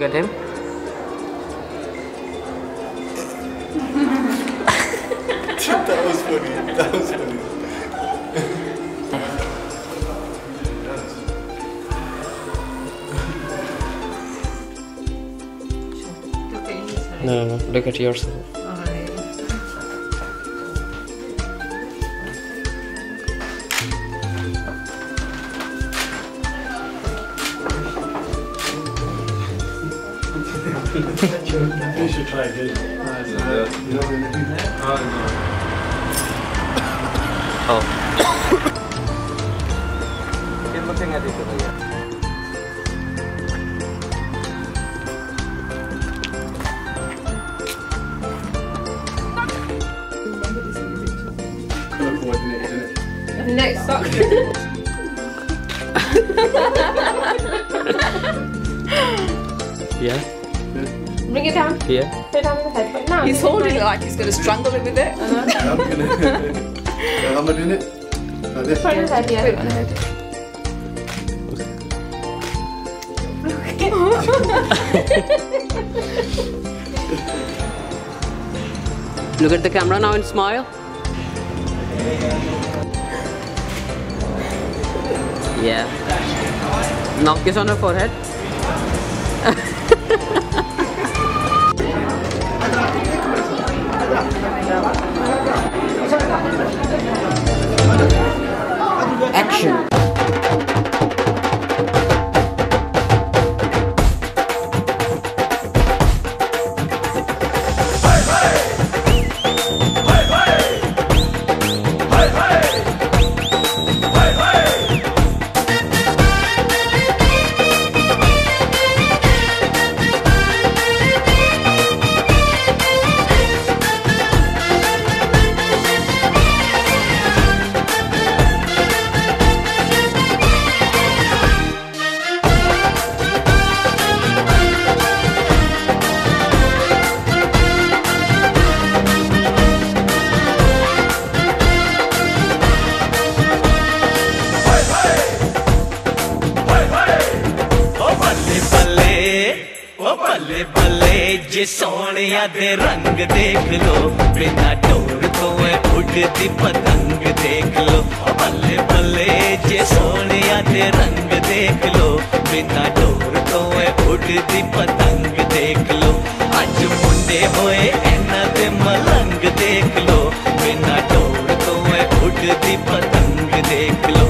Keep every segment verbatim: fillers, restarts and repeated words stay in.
look at him. That was funny. That was funny. No, no, look at yourself. You should try again. You know what I'm doing there? Oh, no. Oh. Keep looking at each other, yeah. Colour coordinated, isn't it? Next sock. Yeah? Bring it down. Yeah. Put it down with the head. But now he's holding it like he's going to strangle it with it. Uh-huh. I'm gonna Am I doing it? Like this? Put it on the head, yeah. Put it on the head. Look at the camera now and smile. Yeah. Now kiss on her forehead. Action. जे सोनिया दे रंग देख लो, बिना door तो है उड़ती पतंग देख लो। बल्ले बल्ले जे सोनिया दे रंग देख लो, बिना डोर तो है उड़ती पतंग देख लो। अज मुंडे होए एना दे मलंग देख लो, बिना डोर तो है उड़ती पतंग देख लो।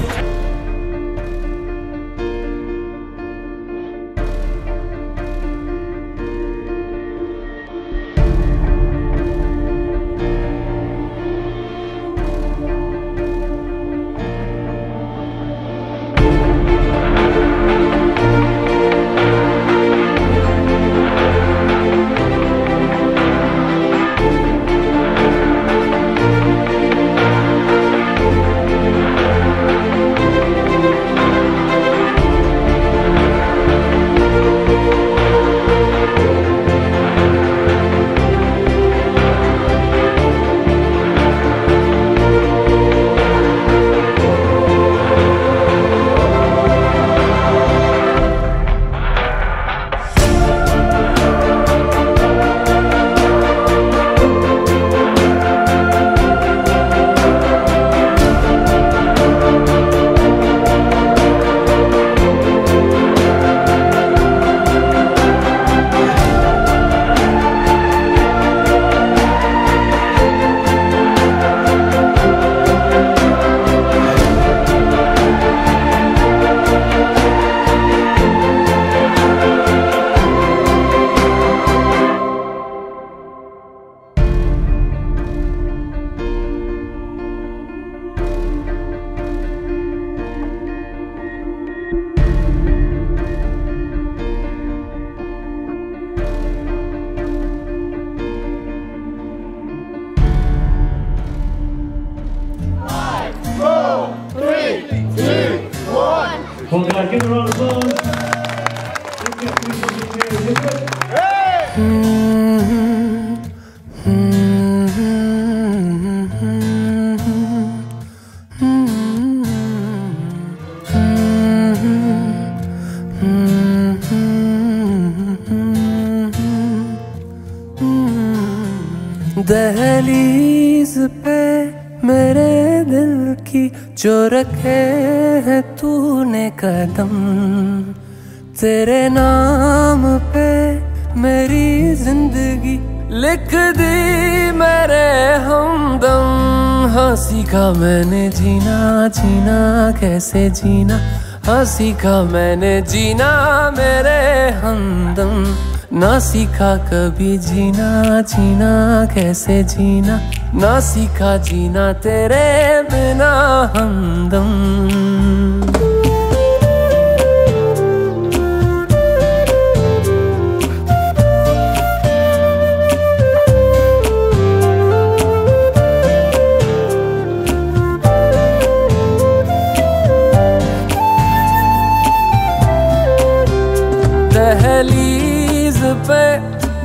Hold on, give a round of applause. Hey! मेरे दिल की जो रखे है तूने कदम, तेरे नाम पे मेरी जिंदगी लिख दी मेरे हमदम। हाँ सीखा मैंने जीना, जीना कैसे जीना, हाँ सीखा मैंने जीना मेरे हमदम। ना सीखा कभी जीना, जीना कैसे जीना, ना सीखा जीना तेरे बिना हमदम। दहलीज पे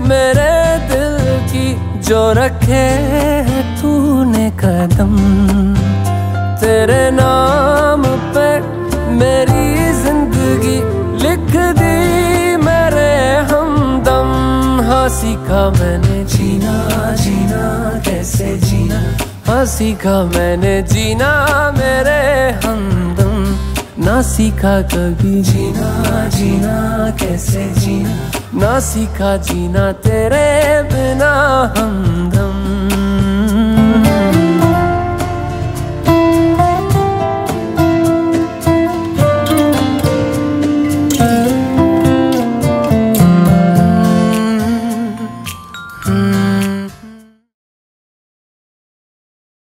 मेरे दिल की जो रखे है तूने कदम, तेरे नाम पे मेरी जिंदगी लिख दी मेरे हमदम। हाँ सीखा मैंने जीना, जीना कैसे जीना, हाँ सीखा मैंने जीना मेरे हमदम। ना सीखा कभी जीना, जीना कैसे जीना, ना सीखा जीना तेरे बिना हमदम।